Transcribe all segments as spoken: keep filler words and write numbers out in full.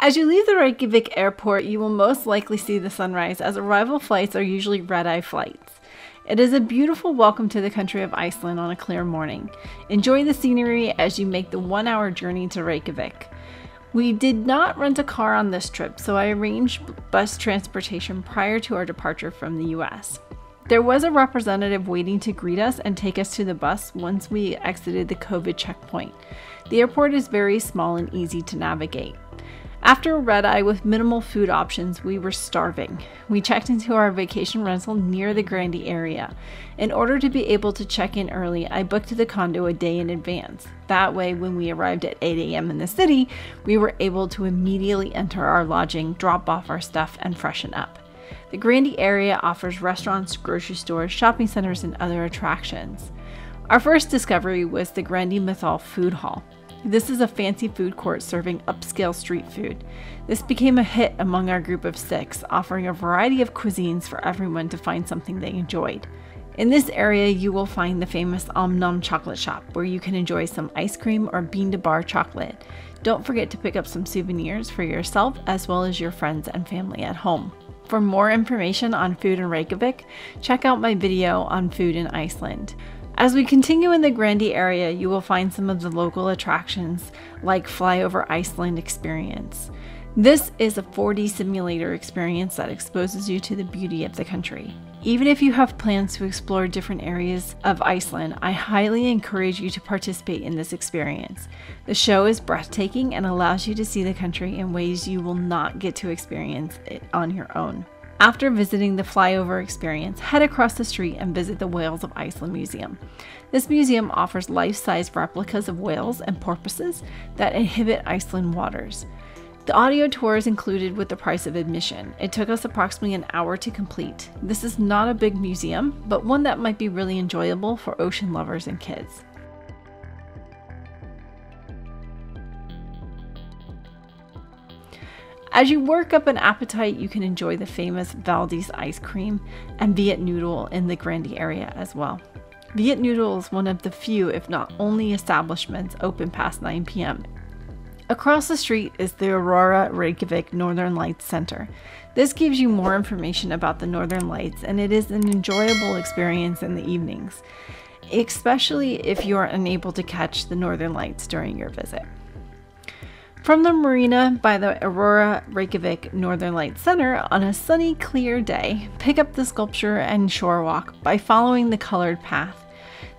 As you leave the Reykjavik airport, you will most likely see the sunrise, as arrival flights are usually red-eye flights. It is a beautiful welcome to the country of Iceland on a clear morning. Enjoy the scenery as you make the one-hour journey to Reykjavik. We did not rent a car on this trip, so I arranged bus transportation prior to our departure from the U S. There was a representative waiting to greet us and take us to the bus once we exited the COVID checkpoint. The airport is very small and easy to navigate. After a red-eye with minimal food options, we were starving. We checked into our vacation rental near the Grandi area. In order to be able to check in early, I booked the condo a day in advance. That way, when we arrived at eight A M in the city, we were able to immediately enter our lodging, drop off our stuff, and freshen up. The Grandi area offers restaurants, grocery stores, shopping centers, and other attractions. Our first discovery was the Grandi Mathöll food hall. This is a fancy food court serving upscale street food. This became a hit among our group of six, offering a variety of cuisines for everyone to find something they enjoyed. In this area, you will find the famous OmNom chocolate shop, where you can enjoy some ice cream or bean-to-bar chocolate. Don't forget to pick up some souvenirs for yourself as well as your friends and family at home. For more information on food in Reykjavik, check out my video on food in Iceland. As we continue in the Grandi area, you will find some of the local attractions like Flyover Iceland Experience. This is a four D simulator experience that exposes you to the beauty of the country. Even if you have plans to explore different areas of Iceland, I highly encourage you to participate in this experience. The show is breathtaking and allows you to see the country in ways you will not get to experience it on your own. After visiting the Flyover Experience, head across the street and visit the Whales of Iceland Museum. This museum offers life-size replicas of whales and porpoises that inhabit Iceland waters. The audio tour is included with the price of admission. It took us approximately an hour to complete. This is not a big museum, but one that might be really enjoyable for ocean lovers and kids. As you work up an appetite, you can enjoy the famous Valdis ice cream and Viet Noodle in the Grandi area as well. Viet Noodle is one of the few, if not only, establishments open past nine P M Across the street is the Aurora Reykjavik Northern Lights Center. This gives you more information about the Northern Lights, and it is an enjoyable experience in the evenings, especially if you are unable to catch the Northern Lights during your visit. From the marina by the Aurora Reykjavik Northern Lights Center on a sunny, clear day, pick up the sculpture and shore walk by following the colored path.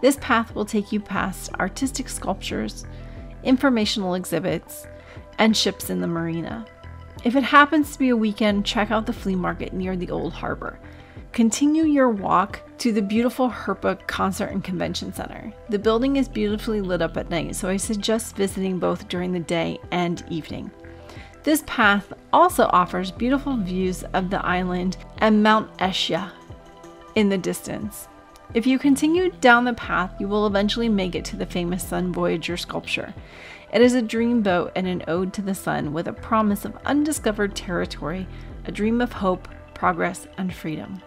This path will take you past artistic sculptures, informational exhibits, and ships in the marina. If it happens to be a weekend, check out the flea market near the Old Harbor. Continue your walk to the beautiful Harpa Concert and Convention Center. The building is beautifully lit up at night, so I suggest visiting both during the day and evening. This path also offers beautiful views of the island and Mount Esja in the distance. If you continue down the path, you will eventually make it to the famous Sun Voyager sculpture. It is a dream boat and an ode to the sun, with a promise of undiscovered territory, a dream of hope, progress, and freedom.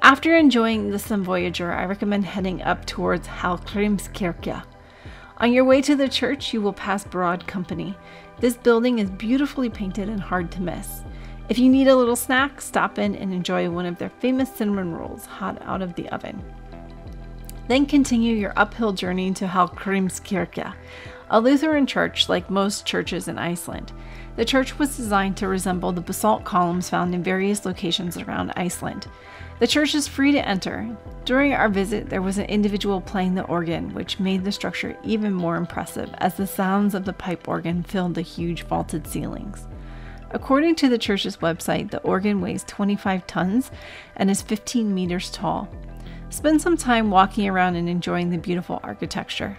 After enjoying the Sun Voyager, I recommend heading up towards Hallgrimskirkja. On your way to the church, you will pass Braud Co. This building is beautifully painted and hard to miss. If you need a little snack, stop in and enjoy one of their famous cinnamon rolls hot out of the oven. Then continue your uphill journey to Hallgrimskirkja, a Lutheran church like most churches in Iceland. The church was designed to resemble the basalt columns found in various locations around Iceland. The church is free to enter. During our visit, there was an individual playing the organ, which made the structure even more impressive as the sounds of the pipe organ filled the huge vaulted ceilings. According to the church's website, the organ weighs twenty-five tons and is fifteen meters tall. Spend some time walking around and enjoying the beautiful architecture.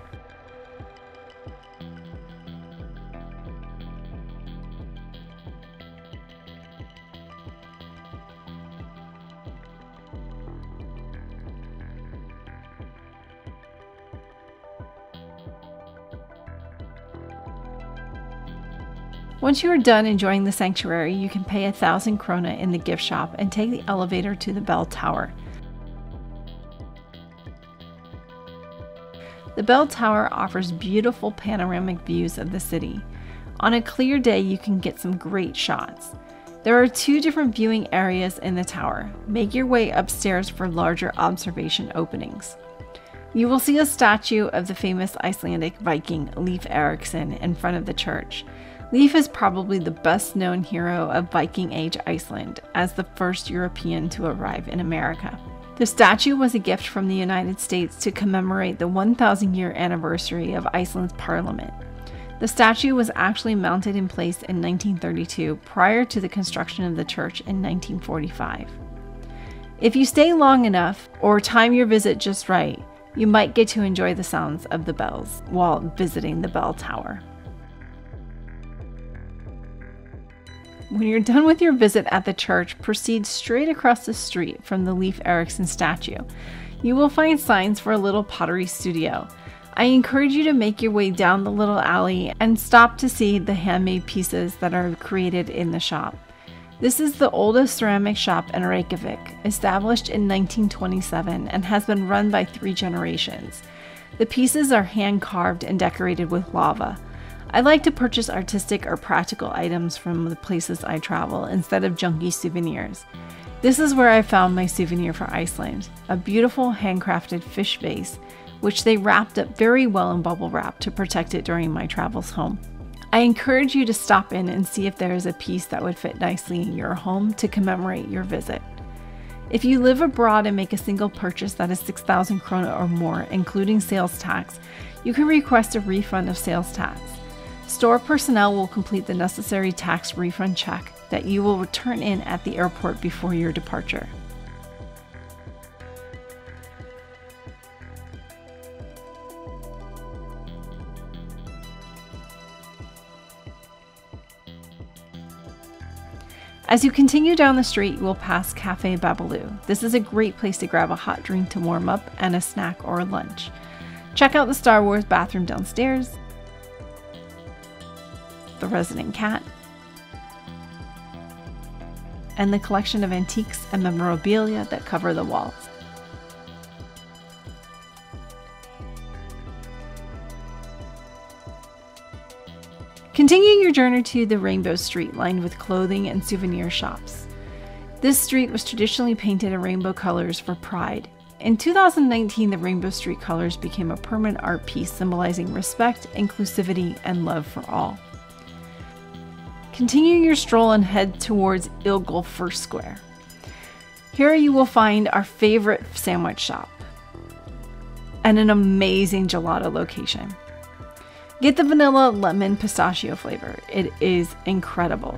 Once you are done enjoying the sanctuary, you can pay a thousand krona in the gift shop and take the elevator to the bell tower. The bell tower offers beautiful panoramic views of the city. On a clear day, you can get some great shots. There are two different viewing areas in the tower. Make your way upstairs for larger observation openings. You will see a statue of the famous Icelandic Viking Leif Eriksson in front of the church. Leif is probably the best known hero of Viking Age Iceland as the first European to arrive in America. The statue was a gift from the United States to commemorate the one thousand year anniversary of Iceland's parliament. The statue was actually mounted in place in nineteen thirty-two prior to the construction of the church in nineteen forty-five. If you stay long enough or time your visit just right, you might get to enjoy the sounds of the bells while visiting the bell tower. When you're done with your visit at the church, proceed straight across the street from the Leif Eriksson statue. You will find signs for a little pottery studio. I encourage you to make your way down the little alley and stop to see the handmade pieces that are created in the shop. This is the oldest ceramic shop in Reykjavik, established in nineteen twenty-seven and has been run by three generations. The pieces are hand-carved and decorated with lava. I like to purchase artistic or practical items from the places I travel instead of junky souvenirs. This is where I found my souvenir for Iceland, a beautiful handcrafted fish vase, which they wrapped up very well in bubble wrap to protect it during my travels home. I encourage you to stop in and see if there is a piece that would fit nicely in your home to commemorate your visit. If you live abroad and make a single purchase that is six thousand krona or more, including sales tax, you can request a refund of sales tax. Store personnel will complete the necessary tax refund check that you will return in at the airport before your departure. As you continue down the street, you will pass Café Babalu. This is a great place to grab a hot drink to warm up and a snack or lunch. Check out the Star Wars bathroom downstairs, the resident cat, and the collection of antiques and memorabilia that cover the walls. Continuing your journey to the Rainbow Street, lined with clothing and souvenir shops. This street was traditionally painted in rainbow colors for pride. In two thousand nineteen, the Rainbow Street colors became a permanent art piece symbolizing respect, inclusivity, and love for all. Continue your stroll and head towards Hlöllabátar Square. Here you will find our favorite sandwich shop and an amazing gelato location. Get the vanilla lemon pistachio flavor. It is incredible.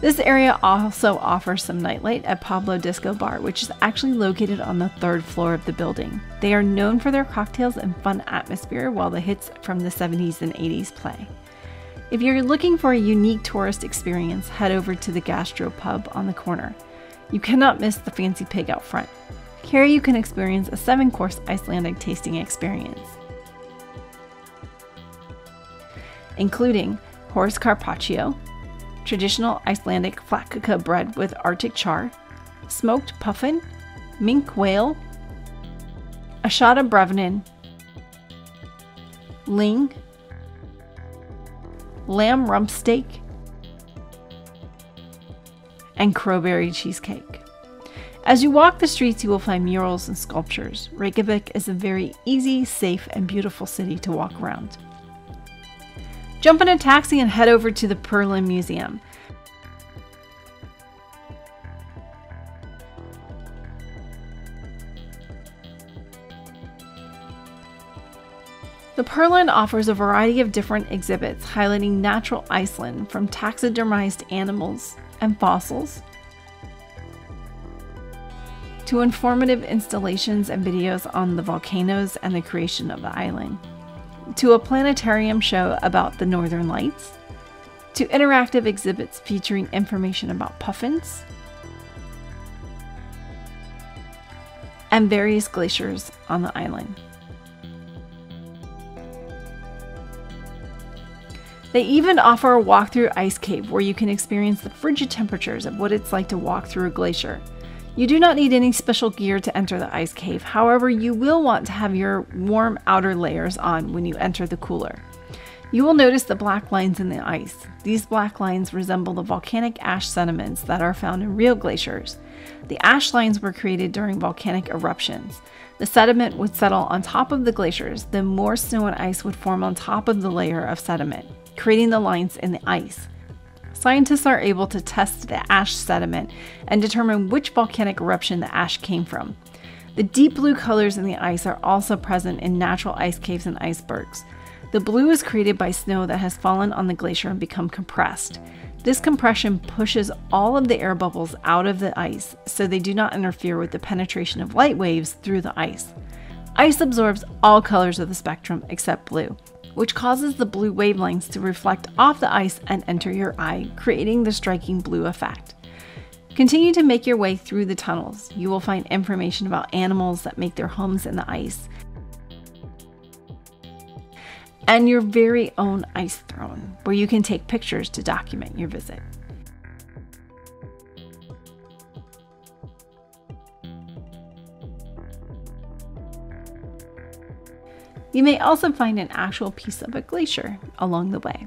This area also offers some nightlight at Pablo Disco Bar, which is actually located on the third floor of the building. They are known for their cocktails and fun atmosphere while the hits from the seventies and eighties play. If you're looking for a unique tourist experience, head over to the Gastro Pub on the corner. You cannot miss the fancy pig out front. Here you can experience a seven-course Icelandic tasting experience, including horse carpaccio, traditional Icelandic flatcooka bread with Arctic char, smoked puffin, mink whale, a shot of Brevnin, ling, lamb rump steak, and crowberry cheesecake. As you walk the streets, you will find murals and sculptures. Reykjavik is a very easy, safe, and beautiful city to walk around. Jump in a taxi and head over to the Perlan Museum. The Perlan offers a variety of different exhibits highlighting natural Iceland, from taxidermized animals and fossils to informative installations and videos on the volcanoes and the creation of the island, to a planetarium show about the Northern Lights, to interactive exhibits featuring information about puffins, and various glaciers on the island. They even offer a walk through Ice Cave where you can experience the frigid temperatures of what it's like to walk through a glacier. You do not need any special gear to enter the ice cave. However, you will want to have your warm outer layers on when you enter the cooler. You will notice the black lines in the ice. These black lines resemble the volcanic ash sediments that are found in real glaciers. The ash lines were created during volcanic eruptions. The sediment would settle on top of the glaciers, then more snow and ice would form on top of the layer of sediment, creating the lines in the ice. Scientists are able to test the ash sediment and determine which volcanic eruption the ash came from. The deep blue colors in the ice are also present in natural ice caves and icebergs. The blue is created by snow that has fallen on the glacier and become compressed. This compression pushes all of the air bubbles out of the ice, so they do not interfere with the penetration of light waves through the ice. Ice absorbs all colors of the spectrum except blue, which causes the blue wavelengths to reflect off the ice and enter your eye, creating the striking blue effect. Continue to make your way through the tunnels. You will find information about animals that make their homes in the ice, and your very own ice throne, where you can take pictures to document your visit. You may also find an actual piece of a glacier along the way.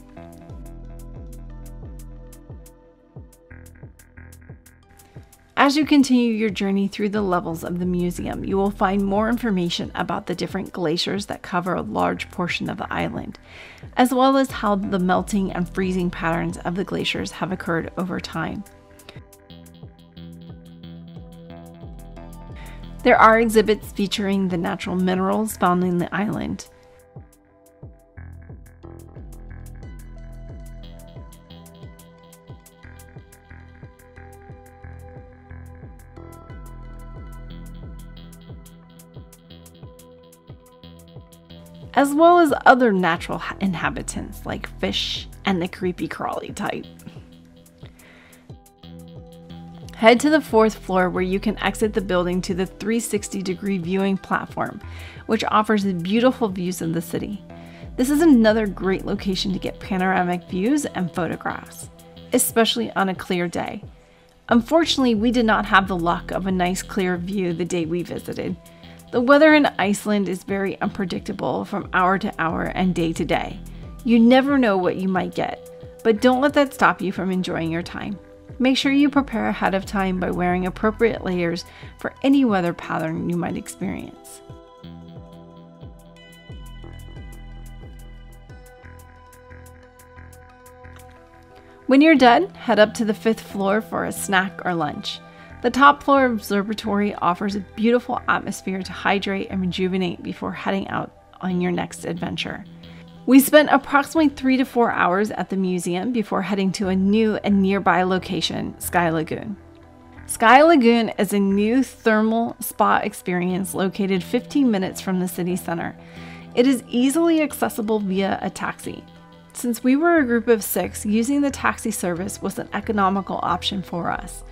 As you continue your journey through the levels of the museum, you will find more information about the different glaciers that cover a large portion of the island, as well as how the melting and freezing patterns of the glaciers have occurred over time. There are exhibits featuring the natural minerals found in the island, as well as other natural inhabitants like fish and the creepy crawly type. Head to the fourth floor, where you can exit the building to the three sixty degree viewing platform, which offers beautiful views of the city. This is another great location to get panoramic views and photographs, especially on a clear day. Unfortunately, we did not have the luck of a nice clear view the day we visited. The weather in Iceland is very unpredictable from hour to hour and day to day. You never know what you might get, but don't let that stop you from enjoying your time. Make sure you prepare ahead of time by wearing appropriate layers for any weather pattern you might experience. When you're done, head up to the fifth floor for a snack or lunch. The top floor observatory offers a beautiful atmosphere to hydrate and rejuvenate before heading out on your next adventure. We spent approximately three to four hours at the museum before heading to a new and nearby location, Sky Lagoon. Sky Lagoon is a new thermal spa experience located fifteen minutes from the city center. It is easily accessible via a taxi. Since we were a group of six, using the taxi service was an economical option for us.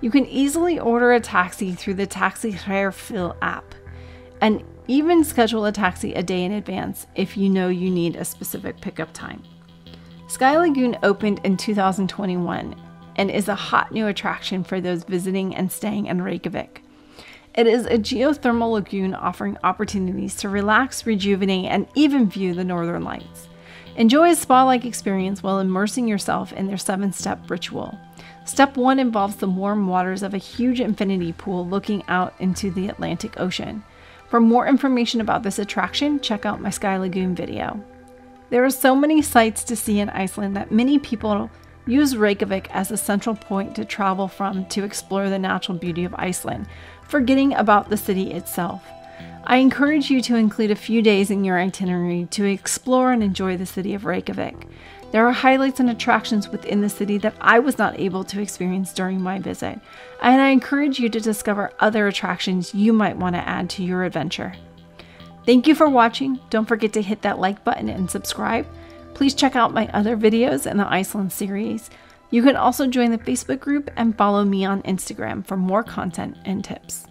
You can easily order a taxi through the Taxi Hreyfill app, and even schedule a taxi a day in advance if you know you need a specific pickup time. Sky Lagoon opened in two thousand twenty-one and is a hot new attraction for those visiting and staying in Reykjavik. It is a geothermal lagoon offering opportunities to relax, rejuvenate, and even view the northern lights. Enjoy a spa-like experience while immersing yourself in their seven-step ritual. Step one involves the warm waters of a huge infinity pool looking out into the Atlantic Ocean. For more information about this attraction, check out my Sky Lagoon video. There are so many sights to see in Iceland that many people use Reykjavik as a central point to travel from to explore the natural beauty of Iceland, forgetting about the city itself. I encourage you to include a few days in your itinerary to explore and enjoy the city of Reykjavik. There are highlights and attractions within the city that I was not able to experience during my visit, and I encourage you to discover other attractions you might want to add to your adventure. Thank you for watching. Don't forget to hit that like button and subscribe. Please check out my other videos in the Iceland series. You can also join the Facebook group and follow me on Instagram for more content and tips.